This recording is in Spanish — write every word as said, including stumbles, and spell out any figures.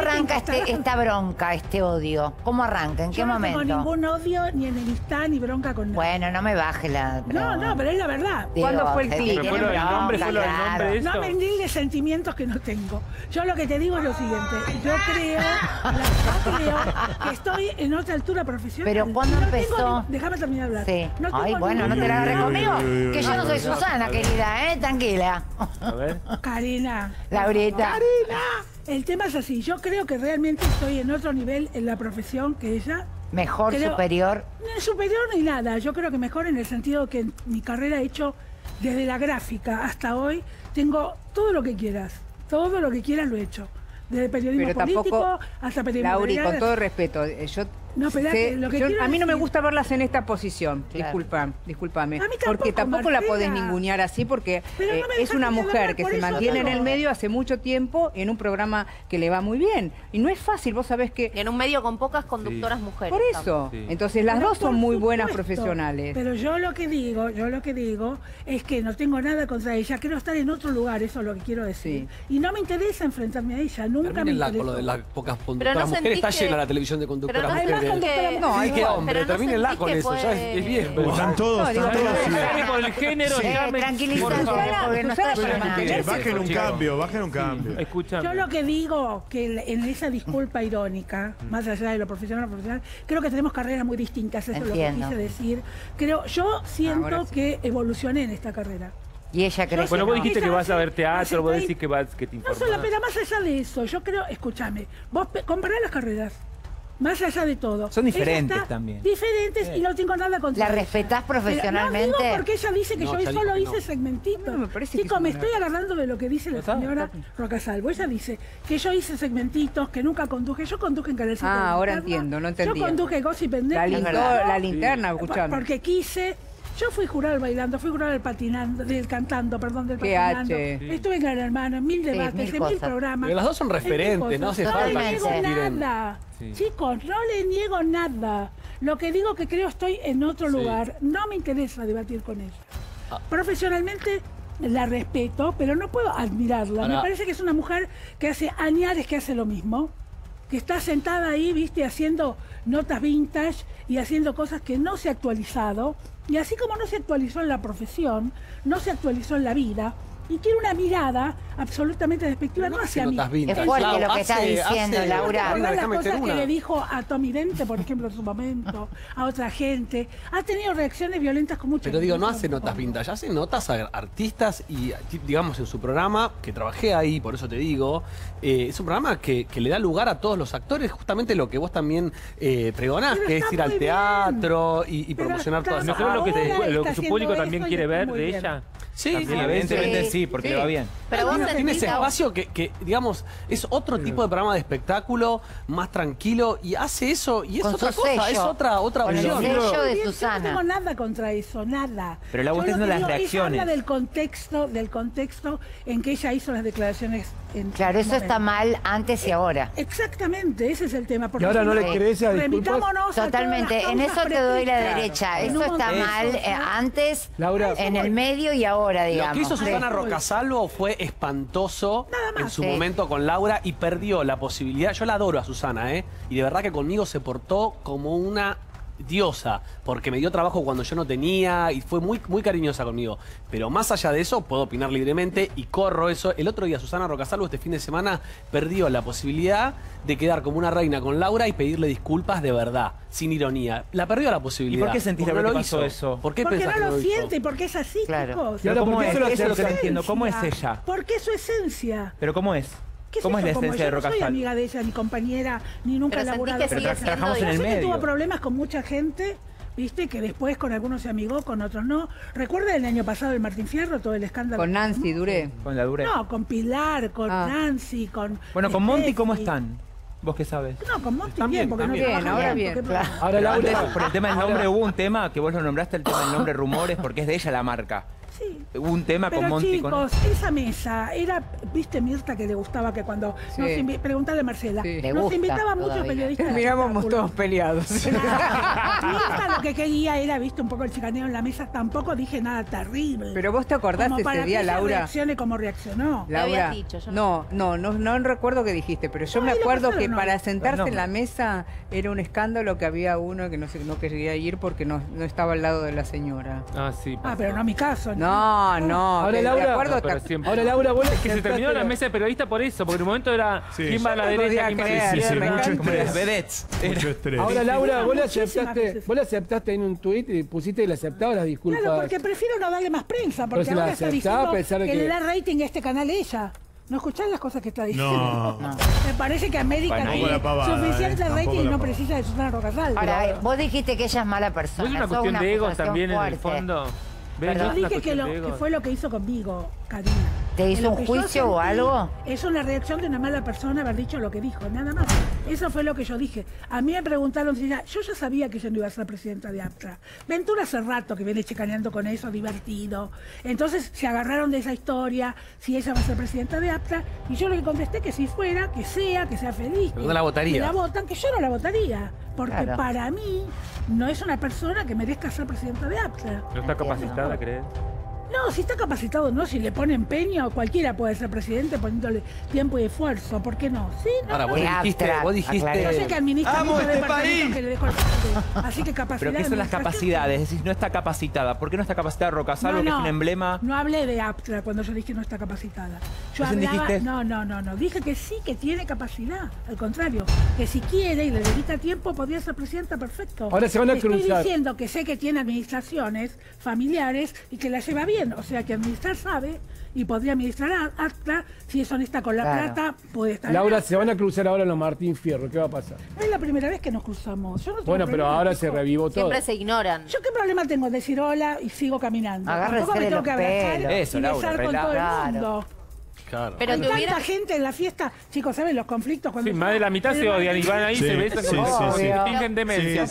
arranca este, esta bronca, este odio? ¿Cómo arranca? ¿En qué momento? Yo no tengo ningún odio, ni enemistad, ni bronca con nadie. Bueno, no me baje la... No, no, pero es la verdad. ¿Cuándo fue el clic? No me endilgues sentimientos que no tengo. Yo lo que te digo es lo siguiente. Yo creo, yo creo que estoy en otra altura profesional. Pero ¿cuándo empezó? Déjame terminar de hablar. No tengo... Ay, bueno, no te la agarré conmigo. Que yo no soy Susana, querida, ¿eh? Tranquila. A ver. Karina. Laurita. Karina. El tema es así, yo creo que realmente estoy en otro nivel en la profesión que ella. ¿Mejor, creo, superior? Ni superior ni nada, yo creo que mejor en el sentido que en mi carrera he hecho desde la gráfica hasta hoy, tengo todo lo que quieras, todo lo que quieras lo he hecho. Desde periodismo pero político tampoco, hasta periodismo... Lauri, con todo respeto, yo... No, pero sé, lo que yo, a mí no decir... me gusta verlas en esta posición, claro. Disculpa, discúlpame. Tampoco, porque tampoco Marcela. La podés ningunear así, porque no eh, es una mujer que se mantiene no. en el medio hace mucho tiempo en un programa que le va muy bien. Y no es fácil, vos sabés que... En un medio con pocas conductoras sí. mujeres. Por eso, sí. entonces las pero dos son muy supuesto, buenas profesionales. Pero yo lo que digo, yo lo que digo es que no tengo nada contra ella, quiero estar en otro lugar, eso es lo que quiero decir. Sí. Y no me interesa enfrentarme a ella, nunca Termine me interesa. La, de las pocas conductoras no mujeres, está que... llena la televisión de conductoras mujeres. Que, no, hay que hombre, no termínenla con eso, puede... ya es, es bien. Pero están todos, están todos. Con el género, bajen un cambio, bajen un cambio. Yo lo que digo, que en esa disculpa irónica, más allá de lo profesional o profesional, creo que tenemos carreras muy distintas, eso es lo que quise decir. Creo, yo siento que evolucioné en esta carrera. Y ella cree. Bueno, vos dijiste que vas a ver teatro, vos decís que vas, que te informás. No solo, pero más allá de eso, yo creo, escúchame, vos compará las carreras. Más allá de todo. Son diferentes también. Diferentes sí. y no tengo nada contra ella. ¿La respetás profesionalmente? Pero no digo porque ella dice que no, yo solo hice no. segmentito. No, me parece Chico, que me estoy agarrando de lo que dice la señora Roccasalvo. Ella dice que yo hice segmentitos, que nunca conduje. Yo conduje en Canalcito. Ah, ahora linterna. entiendo, no entendí. Yo conduje Gossip and Nerd. La, lin la linterna, escuchame. Porque quise... Yo fui jurado bailando, fui jurado del patinando, del cantando, perdón, del patinando. H. Estuve en Gran Hermano, en mil debates, sí, mil en mil programas. Pero las dos son referentes, no hace falta. No le niego nada, sí. chicos, no le niego nada. Lo que digo que creo estoy en otro sí. lugar, no me interesa debatir con ella. Ah. Profesionalmente la respeto, pero no puedo admirarla. Ahora, me parece que es una mujer que hace años que hace lo mismo. Que está sentada ahí, viste, haciendo notas vintage y haciendo cosas que no se ha actualizado. Y así como no se actualizó en la profesión, no se actualizó en la vida. Y tiene una mirada absolutamente despectiva, no, no hacia mí. Es fuerte lo que está diciendo, hace, Laura. Recordar las cosas que le dijo a Tommy Dente, por ejemplo, en su momento, a otra gente. Ha tenido reacciones violentas con mucha gente. Pero digo, no hace notas vintage, hace notas a artistas y, digamos, en su programa, que trabajé ahí, por eso te digo, eh, es un programa que, que le da lugar a todos los actores, justamente lo que vos también eh, pregonás, que es ir al teatro y, y promocionar todas esas cosas. ¿No creo lo que, lo que su público también quiere ver de ella? Sí, evidentemente sí, porque sí. va bien. Pero vos tiene ese espacio que, que, digamos, es otro tipo de programa de espectáculo, más tranquilo, y hace eso, y es con otra cosa, sello. es otra otra con opción. El sello de Susana. Yo no tengo nada contra eso, nada. Pero la cuestión no las reacciones. Habla del contexto, del contexto en que ella hizo las declaraciones. En claro, eso momento. está mal antes y ahora. Exactamente, ese es el tema. Porque y ahora no le crees a disculpas. Totalmente, en eso te doy la derecha. Eso está mal antes, en el medio y ahora. Digamos. Lo que hizo Susana Roccasalvo fue espantoso en su sí. momento con Laura y perdió la posibilidad. Yo la adoro a Susana, ¿eh? Y de verdad que conmigo se portó como una diosa, porque me dio trabajo cuando yo no tenía y fue muy, muy cariñosa conmigo. Pero más allá de eso, puedo opinar libremente y corro eso. El otro día Susana Roccasalvo, este fin de semana, perdió la posibilidad de quedar como una reina con Laura y pedirle disculpas de verdad, sin ironía. La perdió la posibilidad. ¿Y por qué sentís que no lo hizo eso? ¿Por qué porque no lo, lo siente y porque es así, claro. chicos. Pero ¿cómo, ¿cómo es? Eso es lo que no entiendo. ¿Cómo es ella? Porque es su esencia. ¿Pero cómo es? ¿Cómo es la esencia de Roccasalvo? Yo no soy amiga de ella, ni compañera, ni nunca laburada. Pero trabajamos en el medio. Yo sé que tuvo problemas con mucha gente, viste, que después con algunos se amigó, con otros no. ¿Recuerda el año pasado el Martín Fierro, todo el escándalo? Con Nancy Duré. Con la Duré. No, con Pilar, con ah. Nancy, con... Bueno, con Monty, ¿cómo están? ¿Vos qué sabes? No, con Monty bien, porque no bien, ahora bien. bien. Claro. Ahora, Laura, por el tema del nombre, hubo un tema que vos lo nombraste, el tema del nombre Rumores, porque es de ella la marca. Sí. Hubo un tema pero con Monty. Chicos, con... esa mesa era, viste Mirta que le gustaba que cuando sí. nos invi... preguntale a Marcela, sí. nos invitaba muchos periodistas. Mirábamos todos peleados. Mirta lo que quería era, viste, un poco el chicaneo en la mesa, tampoco dije nada terrible. Pero vos te acordás ese día, Laura. Reaccione como reaccionó. Laura, ¿qué habías dicho? Yo no, no, no, no, no recuerdo qué dijiste, pero yo no, me acuerdo que no. para sentarse no, no. en la mesa era un escándalo que había uno que no, no quería ir porque no, no estaba al lado de la señora. Ah, sí. Pasó. Ah, pero no a mi caso. No, no. no ahora, Laura, acuerdo, no ahora, Laura, bueno, es que se terminó la mesa de periodista por eso, porque en un momento era sí. quién va a la derecha, quién va a la izquierda. Ahora, Laura, vos le aceptaste, vos le aceptaste en un tuit y pusiste el aceptado las disculpas. Claro, porque prefiero no darle más prensa, porque pero ahora está diciendo que le da rating a este canal ella. ¿No escuchás las cosas que está diciendo? No. no. Me parece que América bueno, tiene pavada, suficiente eh, rating y no precisa de Susana Roccasalvo. Ahora, vos dijiste que ella es mala persona. Es una cuestión de egos también en el fondo. Yo dije que, lo, que fue lo que hizo conmigo, Karina. ¿Te hizo un juicio o algo? Es una reacción de una mala persona haber dicho lo que dijo, nada más. Eso fue lo que yo dije. A mí me preguntaron, si ya, yo ya sabía que yo no iba a ser presidenta de APTA. Ventura hace rato que viene chicaneando con eso, divertido. Entonces se agarraron de esa historia, si ella va a ser presidenta de APTA. Y yo le contesté que si fuera, que sea, que sea feliz. Pero no la votaría. Que la votan, que yo no la votaría. Porque claro. para mí no es una persona que merezca ser presidenta de APTA. ¿No está capacitada, crees? No, si está capacitado, no, si le pone empeño, cualquiera puede ser presidente poniéndole tiempo y esfuerzo, ¿por qué no? Sí, no, Ahora, no, vos, no. Dijiste, vos dijiste, yo sé que administra mucho este país. Que le dejo el así que capacidad. Pero ¿qué son las capacidades? Es decir, no está capacitada. ¿Por qué no está capacitada Roccasalvo, no, no, que es un emblema? No hablé de APTA cuando yo dije no está capacitada. Yo hablaba, dijiste? no, no, no, no, dije que sí, que tiene capacidad, al contrario, que si quiere y le dedica tiempo, podría ser presidenta, perfecto. Ahora se van a cruzar. Estoy diciendo que sé que tiene administraciones familiares y que la lleva bien. O sea que administrar sabe y podría administrar APTA, si es honesta con la claro. plata, puede estar. Laura, bien. Se van a cruzar ahora los Martín Fierro, ¿qué va a pasar? No es la primera vez que nos cruzamos. Yo no bueno, pero ahora se revivó todo. Siempre se ignoran. ¿Yo qué problema tengo en decir hola y sigo caminando? Tampoco me tengo que abrazar Eso, y Laura, besar con todo claro. el mundo. Claro. Pero hay tanta hubiera... gente en la fiesta, chicos, ¿saben los conflictos? Cuando sí, más de la mitad se odian y van ahí y se besan. Sí, sí, sí. Fingen demencia.